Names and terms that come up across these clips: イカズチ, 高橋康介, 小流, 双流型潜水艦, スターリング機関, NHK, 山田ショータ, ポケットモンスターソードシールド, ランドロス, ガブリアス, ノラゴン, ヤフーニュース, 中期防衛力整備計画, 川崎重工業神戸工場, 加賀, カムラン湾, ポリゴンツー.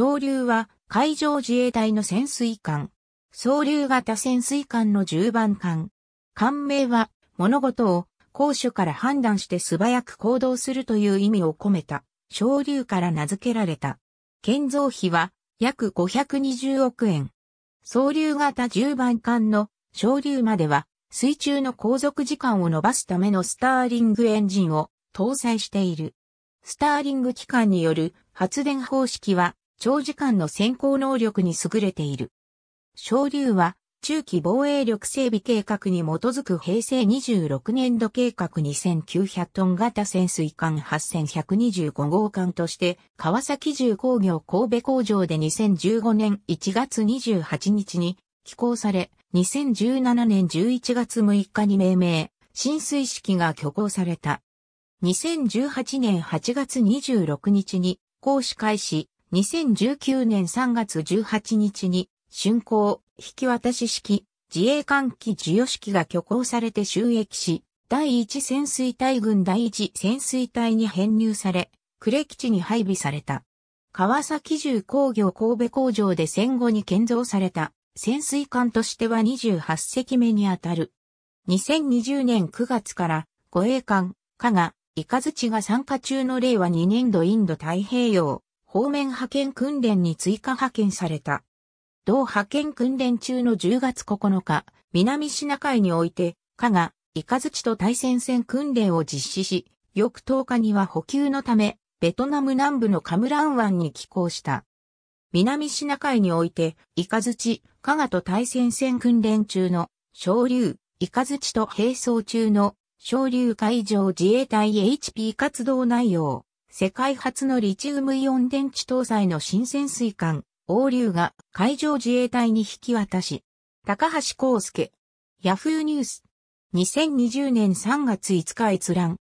小流は海上自衛隊の潜水艦。双流型潜水艦の10番艦。艦名は物事を高所から判断して素早く行動するという意味を込めた小流から名付けられた。建造費は約520億円。双流型10番艦の小流までは水中の航続時間を伸ばすためのスターリングエンジンを搭載している。スターリング機関による発電方式は長時間の潜航能力に優れている。双流は中期防衛力整備計画に基づく平成26年度計画2900トン型潜水艦8125号艦として川崎重工業神戸工場で2015年1月28日に起工され2017年11月6日に命名、進水式が挙行された。2018年8月26日に工事開始、2019年3月18日に竣工、引き渡し式、自衛艦旗授与式が挙行されて就役し、第1潜水隊群第1潜水隊に編入され、呉基地に配備された。川崎重工業神戸工場で戦後に建造された潜水艦としては28隻目にあたる。2020年9月から護衛艦、加賀、イカズチが参加中の令和2年度インド太平洋方面派遣訓練に追加派遣された。同派遣訓練中の10月9日、南シナ海において、加賀、イカズチと対潜戦訓練を実施し、翌10日には補給のため、ベトナム南部のカムラン湾に寄港した。南シナ海において、イカズチ、加賀と対潜戦訓練中の、双流、イカズチと並走中の、双流海上自衛隊 HP 活動内容、世界初のリチウムイオン電池搭載の新潜水艦。王流が海上自衛隊に引き渡し、高橋康介、ヤフーニュース、2020年3月5日閲覧、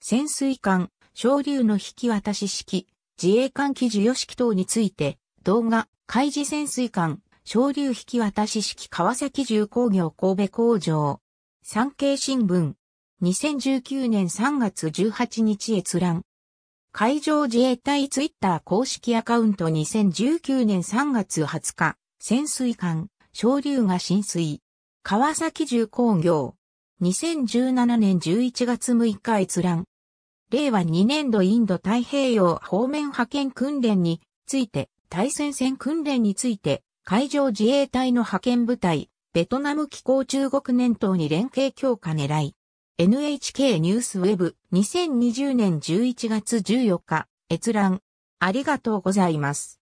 潜水艦、小流の引き渡し式、自衛艦旗授与式等について、動画、海自潜水艦、小流引き渡し式川崎重工業神戸工場、産経新聞、2019年3月18日閲覧、海上自衛隊ツイッター公式アカウント2019年3月20日、潜水艦、小流が浸水。川崎重工業。2017年11月6日閲覧。令和2年度インド太平洋方面派遣訓練について、対潜戦訓練について、海上自衛隊の派遣部隊、ベトナム機構中国年頭に連携強化狙い。NHK ニュースウェブ2020年11月14日閲覧ありがとうございます。